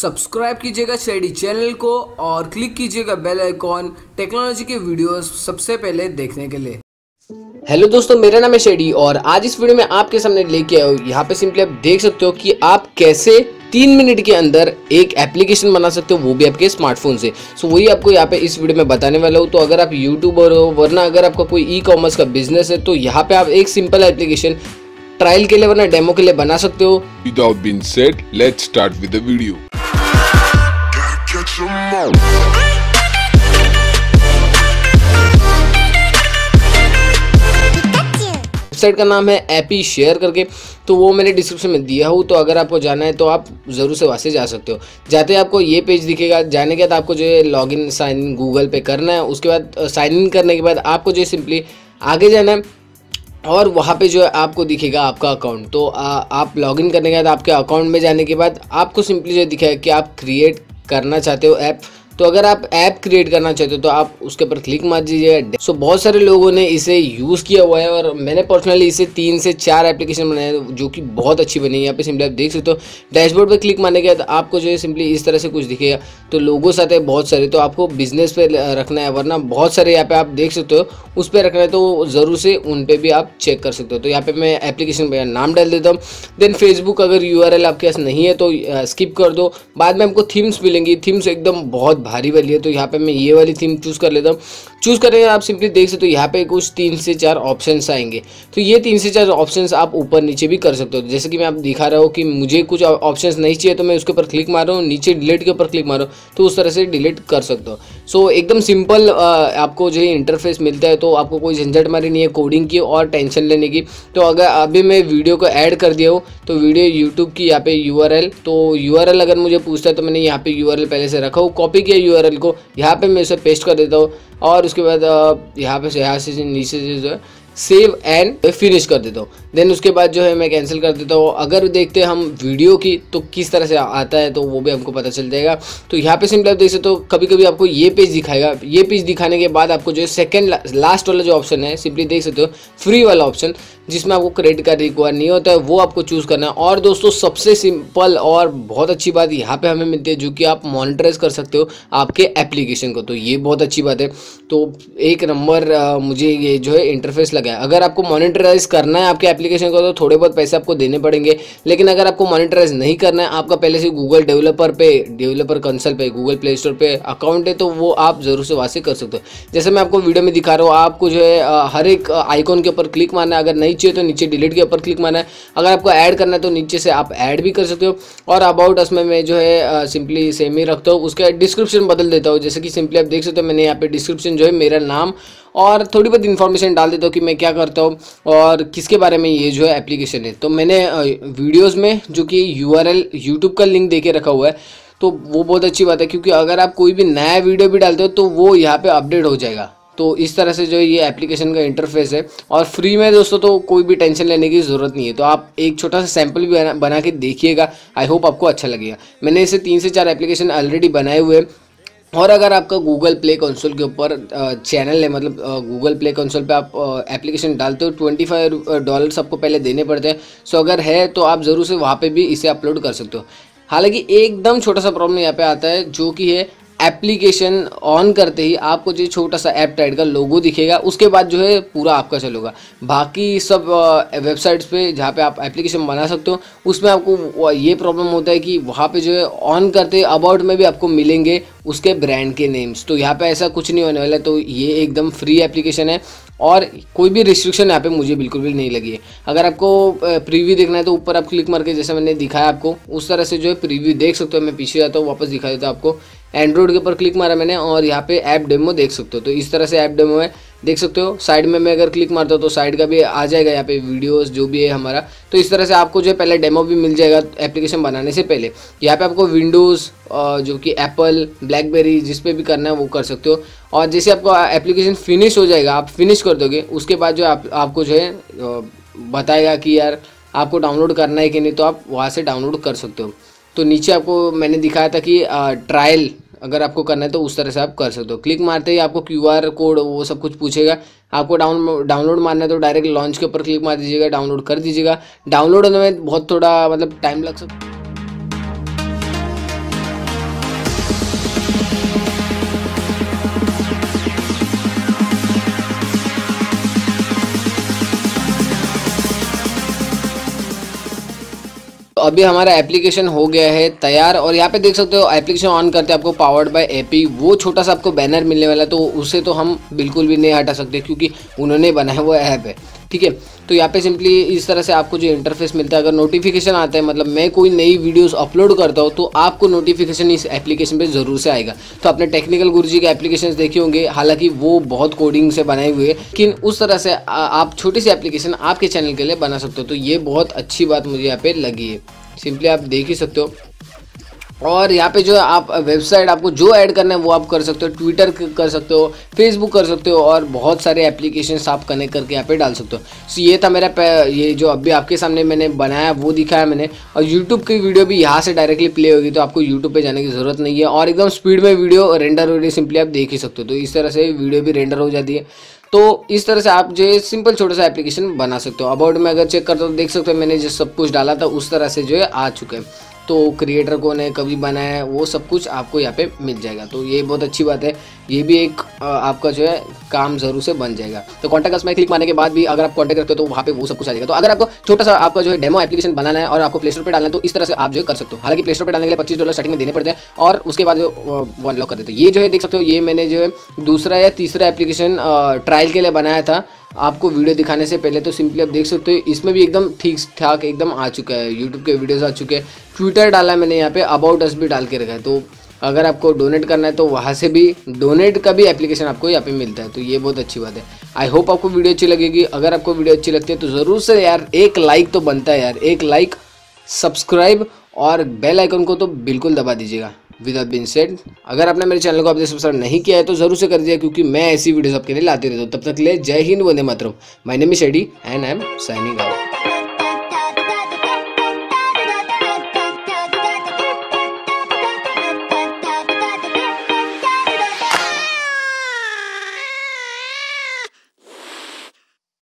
Subscribe कीजिएगा shady channel को और क्लिक कीजिएगा बेल आइकॉन टेक्नोलॉजी के वीडियोस सबसे पहले देखने के लिए। हेलो दोस्तों, मेरा नाम है शेडी और आज इस वीडियो में आपके सामने लेके आया हूं। यहाँ पे सिंपली आप देख सकते हो कि आप कैसे 3 मिनट के अंदर एक एप्लीकेशन बना सकते हो, वो भी आपके स्मार्टफोन से। सो वही आपको यहाँ पे इस वीडियो में बताने वाला हूँ। तो अगर आप यूट्यूबर हो वरना अगर आपका कोई ई-कॉमर्स का बिजनेस है तो यहाँ पे आप एक सिंपल एप्लीकेशन ट्रायल के लिए वरना डेमो के लिए बना सकते हो। Without being said, let's start with the video. Website का नाम है एपी शेयर करके, तो वो मैंने डिस्क्रिप्शन में दिया हूँ। तो अगर आपको जाना है तो आप ज़रूर से वहाँ से जा सकते हो। जाते ही आपको ये पेज दिखेगा। जाने के बाद आपको जो है लॉगिन साइन इन गूगल पे करना है। उसके बाद साइन इन करने के बाद आपको जो है सिंपली आगे जाना है और वहाँ पे जो है आपको दिखेगा आपका अकाउंट। तो आप लॉगिन करने के बाद आपके अकाउंट में जाने के बाद आपको सिंपली जो दिखेगा कि आप क्रिएट करना चाहते हो ऐप। तो अगर आप ऐप क्रिएट करना चाहते हो तो आप उसके ऊपर क्लिक मार दीजिएगा। सो बहुत सारे लोगों ने इसे यूज़ किया हुआ है और मैंने पर्सनली इसे 3 से 4 एप्लीकेशन बनाए जो कि बहुत अच्छी बनी है। यहाँ पे सिंपली आप देख सकते हो डैशबोर्ड पे क्लिक मारने के बाद आपको जो है सिंपली इस तरह से कुछ दिखेगा। तो लोगों साथ है बहुत सारे, तो आपको बिजनेस पे रखना है वरना बहुत सारे यहाँ पे आप देख सकते हो उस पर रखना है, तो ज़रूर से उन पर भी आप चेक कर सकते हो। तो यहाँ पे मैं एप्लीकेशन का नाम डाल देता हूँ। देन फेसबुक, अगर URL आपके पास नहीं है तो स्किप कर दो। बाद में हमको थीम्स मिलेंगी। थीम्स एकदम बहुत भारी वाली है, तो यहाँ पे मैं ये वाली थीम चूज़ कर लेता हूँ। चूज़ करेंगे आप सिंपली देख सकते हो तो यहाँ पे कुछ 3 से 4 ऑप्शंस आएंगे। तो ये 3 से 4 ऑप्शंस आप ऊपर नीचे भी कर सकते हो। जैसे कि मैं आप दिखा रहा हूँ कि मुझे कुछ ऑप्शंस नहीं चाहिए तो मैं उसके ऊपर क्लिक मार रहा हूँ, नीचे डिलीट के ऊपर क्लिक मार रहा हूँ, तो उस तरह से डिलीट कर सकते हो। सो एकदम सिंपल आपको जो है इंटरफेस मिलता है, तो आपको कोई झंझट मारी नहीं है कोडिंग की और टेंशन लेने की। तो अगर अभी मैं वीडियो को ऐड कर दिया हूँ तो वीडियो यूट्यूब की यहाँ पे URL, तो URL अगर मुझे पूछता है तो मैंने यहाँ पे URL पहले से रखा हूँ। कॉपी किया URL को, यहाँ पे मैं उसे पेस्ट कर देता हूँ और उसके बाद यहाँ से नीचे से जो है सेव एंड फिनिश कर देता हूँ। देन उसके बाद जो है मैं कैंसिल कर देता हूँ। अगर देखते हैं हम वीडियो की तो किस तरह से आता है तो वो भी हमको पता चल जाएगा। तो यहाँ पे सिंपल आप देख सकते हो तो कभी कभी आपको ये पेज दिखाएगा। ये पेज दिखाने के बाद आपको जो है सेकेंड लास्ट वाला जो ऑप्शन है सिंपली देख सकते हो फ्री वाला ऑप्शन, जिसमें आपको क्रेडिट कार्ड रिक्वायर नहीं होता है, वो आपको चूज़ करना है। और दोस्तों सबसे सिंपल और बहुत अच्छी बात यहाँ पे हमें मिलती है जो कि आप मॉनिटराइज कर सकते हो आपके एप्लीकेशन को, तो ये बहुत अच्छी बात है। तो एक नंबर मुझे ये जो है इंटरफेस लगा है। अगर आपको मॉनिटराइज करना है आपके एप्लीकेशन को तो थोड़े बहुत पैसे आपको देने पड़ेंगे, लेकिन अगर आपको मॉनिटराइज नहीं करना है, आपका पहले से गूगल डेवलपर कंसोल पे, गूगल प्ले स्टोर पे अकाउंट है, तो वो आप ज़रूर से वहाँ से कर सकते हो। जैसे मैं आपको वीडियो में दिखा रहा हूँ, आपको जो है हर एक आइकॉन के ऊपर क्लिक मारना है। अगर नहीं चाहिए तो नीचे डिलीट के ऊपर क्लिक मारना है। अगर आपको ऐड करना है तो नीचे से आप ऐड भी कर सकते हो। और अबाउट अस में मैं जो है सिंपली सेम ही रखता हूँ, उसका डिस्क्रिप्शन बदल देता हूँ। जैसे कि सिंपली आप देख सकते हो मैंने यहाँ पे डिस्क्रिप्शन जो है मेरा नाम और थोड़ी बहुत इन्फॉर्मेशन डाल देता हूँ कि मैं क्या करता हूँ और किसके बारे में ये जो है एप्लीकेशन है। तो मैंने वीडियोज़ में जो कि URL यूट्यूब का लिंक दे के रखा हुआ है, तो वो बहुत अच्छी बात है क्योंकि अगर आप कोई भी नया वीडियो भी डालते हो तो वो यहाँ पर अपडेट हो जाएगा। तो इस तरह से जो ये एप्लीकेशन का इंटरफेस है और फ्री में दोस्तों, तो कोई भी टेंशन लेने की ज़रूरत नहीं है। तो आप एक छोटा सा सैंपल भी बना के देखिएगा, आई होप आपको अच्छा लगेगा। मैंने इसे 3 से 4 एप्लीकेशन ऑलरेडी बनाए हुए हैं। और अगर आपका गूगल प्ले कंसोल के ऊपर चैनल है, मतलब गूगल प्ले कंसोल पे आप एप्लीकेशन डालते हो, $25 आपको पहले देने पड़ते हैं। सो अगर है तो आप ज़रूर से वहाँ पे भी इसे अपलोड कर सकते हो। हालांकि एकदम छोटा सा प्रॉब्लम यहाँ पे आता है जो कि है एप्लीकेशन ऑन करते ही आपको जो छोटा सा ऐप टाइट का लोगो दिखेगा, उसके बाद जो है पूरा आपका चलेगा। बाकी सब वेबसाइट्स पे जहाँ पे आप एप्लीकेशन बना सकते हो उसमें आपको ये प्रॉब्लम होता है कि वहाँ पे जो है ऑन करते ही अबाउट में भी आपको मिलेंगे उसके ब्रांड के नेम्स। तो यहाँ पे ऐसा कुछ नहीं होने वाला है। तो ये एकदम फ्री एप्लीकेशन है और कोई भी रिस्ट्रिक्शन यहाँ पे मुझे बिल्कुल भी नहीं लगी है। अगर आपको प्रीव्यू देखना है तो ऊपर आप क्लिक मार के जैसे मैंने दिखाया आपको उस तरह से जो है प्रीव्यू देख सकते हो। मैं पीछे जाता हूँ, वापस दिखा देता हूँ आपको। एंड्रॉइड के ऊपर क्लिक मारा मैंने और यहाँ पे ऐप डेमो देख सकते हो। तो इस तरह से ऐप डेमो है, देख सकते हो। साइड में मैं अगर क्लिक मारता हूँ तो साइड का भी आ जाएगा यहाँ पे वीडियोस जो भी है हमारा। तो इस तरह से आपको जो है पहले डेमो भी मिल जाएगा एप्लीकेशन बनाने से पहले। यहाँ पे आपको विंडोज़ जो कि एप्पल, ब्लैकबेरी, जिस पे भी करना है वो कर सकते हो। और जैसे आपको एप्लीकेशन फिनिश हो जाएगा, आप फिनिश कर दोगे, उसके बाद जो आपको जो है बताएगा कि यार आपको डाउनलोड करना है कि नहीं, तो आप वहाँ से डाउनलोड कर सकते हो। तो नीचे आपको मैंने दिखाया था कि ट्रायल अगर आपको करना है तो उस तरह से आप कर सकते हो। क्लिक मारते ही आपको QR कोड वो सब कुछ पूछेगा। आपको डाउनलोड मारना है तो डायरेक्ट लॉन्च के ऊपर क्लिक मार दीजिएगा, डाउनलोड कर दीजिएगा। डाउनलोड होने में बहुत थोड़ा मतलब टाइम लग सकता है। अभी हमारा एप्लीकेशन हो गया है तैयार। और यहाँ पे देख सकते हो एप्लीकेशन ऑन करते आपको पावर्ड बाय एपी वो छोटा सा आपको बैनर मिलने वाला है, तो उसे तो हम बिल्कुल भी नहीं हटा सकते क्योंकि उन्होंने बनाया हुआ ऐप है। ठीक है, तो यहाँ पे सिंपली इस तरह से आपको जो इंटरफेस मिलता है, अगर नोटिफिकेशन आता है मतलब मैं कोई नई वीडियोस अपलोड करता हूँ तो आपको नोटिफिकेशन इस एप्लीकेशन पे ज़रूर से आएगा। तो आपने टेक्निकल गुरुजी के एप्लीकेशंस देखे होंगे, हालांकि वो बहुत कोडिंग से बनाए हुए हैं, लेकिन उस तरह से आप छोटी सी एप्लीकेशन आपके चैनल के लिए बना सकते हो। तो ये बहुत अच्छी बात मुझे यहाँ पर लगी है, सिंपली आप देख ही सकते हो। और यहाँ पे जो आप वेबसाइट आपको जो ऐड करना है वो आप कर सकते हो, ट्विटर कर सकते हो, फेसबुक कर सकते हो और बहुत सारे एप्लीकेशंस आप कनेक्ट करके यहाँ पे डाल सकते हो। सो ये था मेरा ये जो अभी आपके सामने मैंने बनाया वो दिखाया मैंने। और यूट्यूब की वीडियो भी यहाँ से डायरेक्टली प्ले होगी, तो आपको यूट्यूब पे जाने की ज़रूरत नहीं है और एकदम स्पीड में वीडियो रेंडर हो रही है, सिंपली आप देख ही सकते हो। तो इस तरह से वीडियो भी रेंडर हो जाती है। तो इस तरह से आप जो सिंपल छोटा सा एप्लीकेशन बना सकते हो। अबाउट में अगर चेक करते हो देख सकते हो मैंने जो सब कुछ डाला था उस तरह से जो है आ चुके हैं, तो क्रिएटर कौन है, कभी बनाया है, वो सब कुछ आपको यहाँ पे मिल जाएगा। तो ये बहुत अच्छी बात है, ये भी एक आपका जो है काम जरूर से बन जाएगा। तो कॉन्टैक्ट अस में क्लिक मारने के बाद भी अगर आप कॉन्टैक्ट करते हो तो वहाँ पे वो सब कुछ आ जाएगा। तो अगर आपको छोटा सा आपका जो है डेमो एप्लीकेशन बनाना है और आपको प्ले स्टोर पर डालना है तो इस तरह से आप जो कर सकते हो। हालांकि प्ले स्टोर पर डालने के लिए $25 स्टार्टिंग में देने पड़ते हैं और उसके बाद जो अनलॉक कर देते हैं। ये जो है देख सकते हो, ये मैंने जो है दूसरा या तीसरा एप्लीकेशन ट्रायल के लिए बनाया था आपको वीडियो दिखाने से पहले। तो सिंपली आप देख सकते हो इसमें भी एकदम ठीक ठाक एकदम आ चुका है, यूट्यूब के वीडियोस आ चुके हैं, ट्विटर डाला है मैंने, यहाँ पे अबाउट अस भी डाल के रखा है। तो अगर आपको डोनेट करना है तो वहाँ से भी डोनेट का भी एप्लीकेशन आपको यहाँ पे मिलता है। तो ये बहुत अच्छी बात है। आई होप आपको वीडियो अच्छी लगेगी। अगर आपको वीडियो अच्छी लगती है तो ज़रूर से यार एक लाइक तो बनता है यार, एक लाइक, सब्सक्राइब और बेल आइकन को तो बिल्कुल दबा दीजिएगा। विद दैट बीइंग सेड, अगर आपने मेरे चैनल को अभी सब्सक्राइब नहीं किया है तो जरूर से कर दीजिए क्योंकि मैं ऐसी वीडियोस आपके लिए लाते रहता हूँ। तब तक के लिए जय Hind, Vande Mataram. My name is Shady and I am signing out.